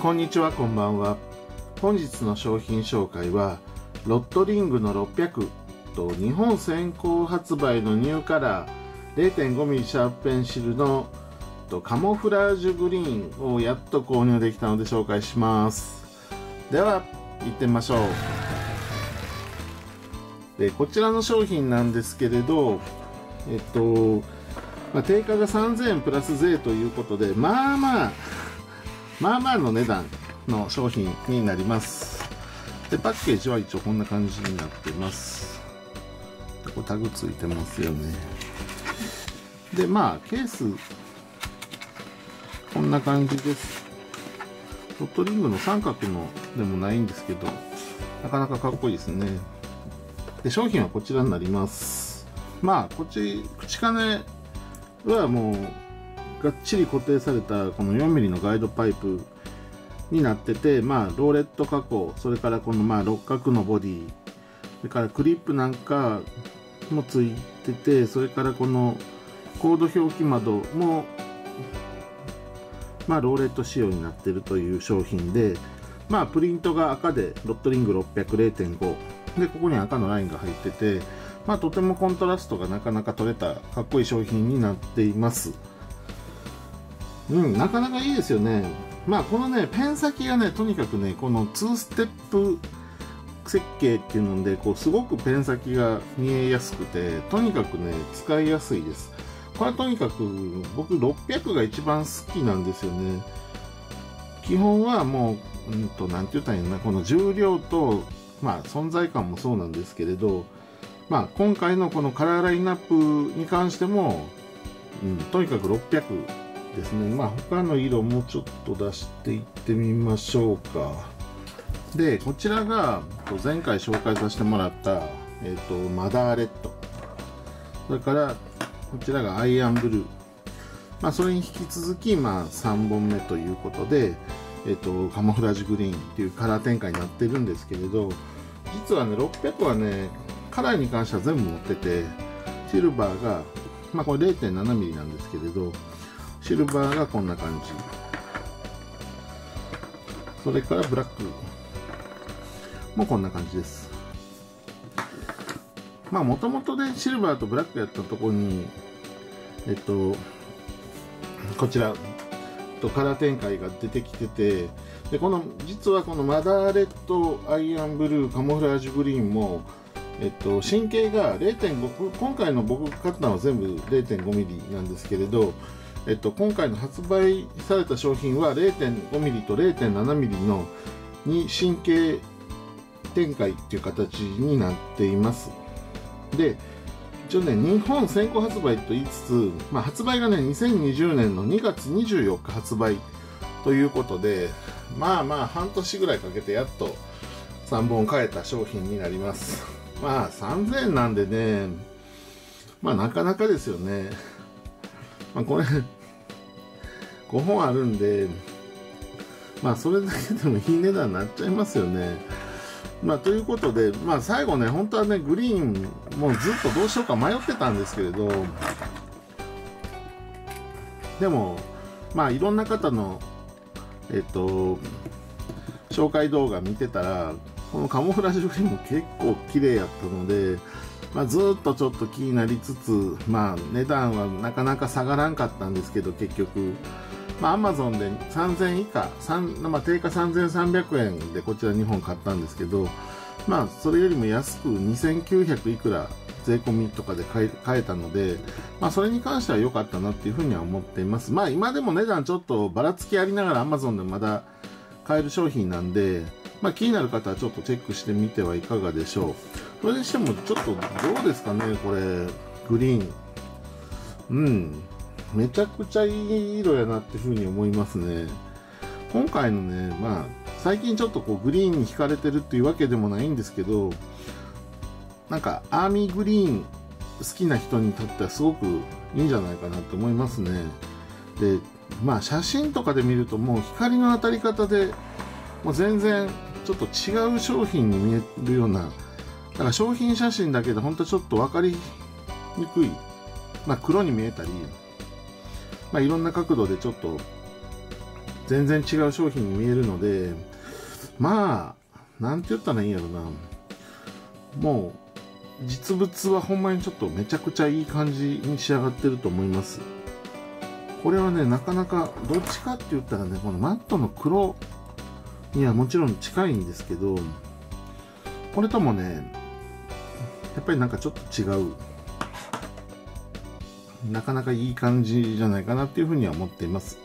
こんにちは、こんばんは。本日の商品紹介はロットリングの600と日本先行発売のニューカラー 0.5mm シャープペンシルのカモフラージュグリーンをやっと購入できたので紹介します。では行ってみましょう。でこちらの商品なんですけれど定価が3000円プラス税ということでまあまあの値段の商品になります。でパッケージは一応こんな感じになってます。これタグついてますよね。でケースこんな感じです。ロットリングの三角のでもないんですけどなかなかかっこいいですね。で商品はこちらになります。こっち口金はもうがっちり固定されたこの 4mm のガイドパイプになってて、ローレット加工、それからこの六角のボディ、それからクリップなんかもついてて、それからこのコード表記窓もローレット仕様になっているという商品で、プリントが赤でロットリング 600 0.5 でここに赤のラインが入ってて、とてもコントラストがなかなか取れたかっこいい商品になっています。なかなかいいですよね。このペン先がとにかくこの2ステップ設計っていうのですごくペン先が見えやすくてとにかく使いやすいです。これはとにかく僕600が一番好きなんですよね。基本はもうなんて言ったらいいのかな、この重量と存在感もそうなんですけれど、今回のこのカラーラインナップに関しても、とにかく600ですね。他の色もちょっと出していってみましょうか。でこちらが前回紹介させてもらった、マダーレッド、それからこちらがアイアンブルー、それに引き続き、3本目ということで、カモフラージュグリーンっていうカラー展開になってるんですけれど、実は600はカラーに関しては全部持ってて、シルバーが、これ 0.7mm なんですけれど、シルバーがこんな感じ、それからブラックもこんな感じです。もともとシルバーとブラックやったところに、こちらカラー展開が出てきてて、で実はこのマダーレッド、アイアンブルー、カモフラージュグリーンも、神経が 0.5、 今回の僕が買ったのは全部 0.5mm なんですけれど、今回の発売された商品は 0.5mm と 0.7mm の神経展開っていう形になっています。で一応日本先行発売と言いつつ、発売が2020年の2月24日発売ということで、半年ぐらいかけてやっと3本買えた商品になります。3000円なんでなかなかですよね。これ5本あるんで、それだけでもいい値段になっちゃいますよね。ということで、最後本当はグリーンもうずっとどうしようか迷ってたんですけれど、でもいろんな方の紹介動画見てたらこのカモフラージュグリーンも結構綺麗やったので、ずっとちょっと気になりつつ、値段はなかなか下がらんかったんですけど、結局Amazon で3000以下、定価3300円でこちら2本買ったんですけど、それよりも安く2900いくら税込みとかで買えたので、それに関しては良かったなっていうふうには思っています。今でも値段ちょっとばらつきありながら Amazon でまだ買える商品なんで、気になる方はちょっとチェックしてみてはいかがでしょう。それにしてもちょっとどうですかね、これグリーン、めちゃくちゃいい色やなっていうふうに思いますね。今回の最近ちょっとグリーンに惹かれてるっていうわけでもないんですけど、アーミーグリーン好きな人にとってはすごくいいんじゃないかなと思いますね。で写真とかで見るともう光の当たり方でもう全然ちょっと違う商品に見えるような、商品写真だけでほんとちょっと分かりにくい、黒に見えたり、いろんな角度でちょっと全然違う商品に見えるので、まあ、なんて言ったらいいんやろな。もう、実物はほんまにちょっとめちゃくちゃいい感じに仕上がってると思います。これはね、なかなか、どっちかって言ったらね、このマットの黒にはもちろん近いんですけど、これともね、やっぱりなんかちょっと違う。なかなかいい感じじゃないかなっていうふうには思っています。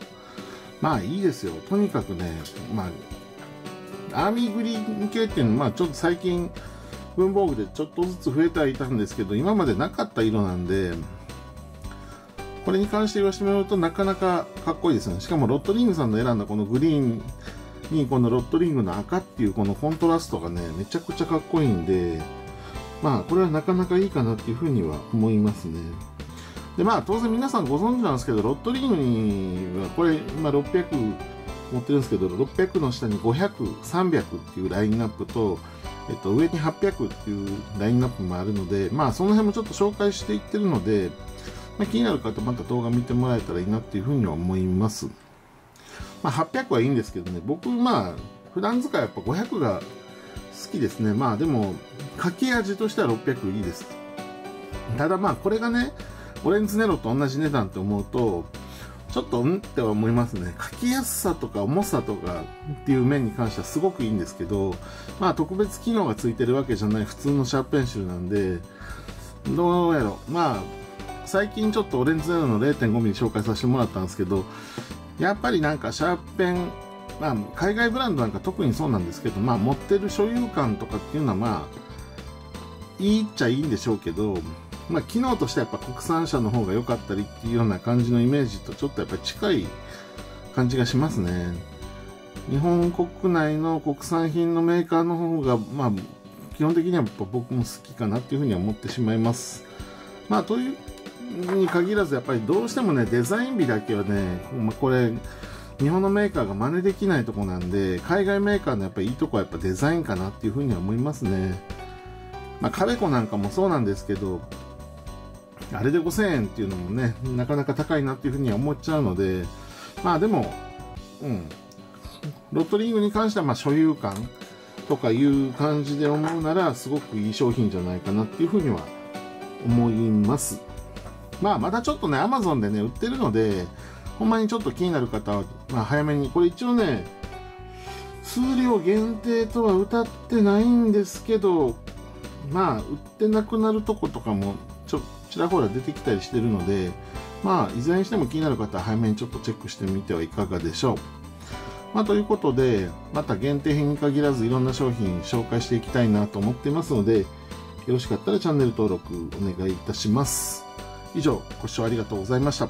まあいいですよ。とにかくね、まあ、アーミーグリーン系っていうのは、まあちょっと最近、文房具でちょっとずつ増えてはいたんですけど、今までなかった色なんで、これに関して言わせてもらうとなかなかかっこいいですね。しかもロットリングさんの選んだこのグリーンに、このロットリングの赤っていうこのコントラストがね、めちゃくちゃかっこいいんで、まあこれはなかなかいいかなっていうふうには思いますね。で、まあ当然皆さんご存知なんですけど、ロットリングはこれ今600持ってるんですけど、600の下に500、300っていうラインナップと、上に800っていうラインナップもあるので、まあその辺もちょっと紹介していってるので、まあ、気になる方また動画見てもらえたらいいなっていうふうには思います。まあ800はいいんですけどね、僕まあ普段使いやっぱ500が好きですね。まあでも、かけ味としては600いいです。ただまあこれがね、オレンズネロと同じ値段って思うと、ちょっとうんっては思いますね。書きやすさとか重さとかっていう面に関してはすごくいいんですけど、まあ特別機能がついてるわけじゃない普通のシャープペンシルなんで、どうやろう。まあ、最近ちょっとオレンズネロの 0.5mm 紹介させてもらったんですけど、やっぱりなんかシャープペン、まあ海外ブランドなんか特にそうなんですけど、まあ持ってる所有感とかっていうのはまあ、いいっちゃいいんでしょうけど、まあ、機能としてはやっぱ国産車の方が良かったりっていうような感じのイメージとちょっとやっぱり近い感じがしますね。日本国内の国産品のメーカーの方が、まあ、基本的にはやっぱ僕も好きかなっていうふうには思ってしまいます。まあ、というに限らずやっぱりどうしてもね、デザイン美だけはね、まあ、これ、日本のメーカーが真似できないとこなんで、海外メーカーのやっぱりいいとこはやっぱデザインかなっていうふうには思いますね。まあ、カベコなんかもそうなんですけど、あれで5000円っていうのもね、なかなか高いなっていうふうには思っちゃうので、まあでも、うん。ロットリングに関しては、まあ所有感とかいう感じで思うなら、すごくいい商品じゃないかなっていうふうには思います。まあまたちょっとね、Amazon でね、売ってるので、ほんまにちょっと気になる方は、まあ早めに、これ一応ね、数量限定とは歌ってないんですけど、まあ、売ってなくなるとことかも、ちらほら出てきたりしてるので、まあ、いずれにしても気になる方は早めにちょっとチェックしてみてはいかがでしょう。まあ、ということで、また限定品に限らずいろんな商品紹介していきたいなと思っていますので、よろしかったらチャンネル登録お願いいたします。以上、ご視聴ありがとうございました。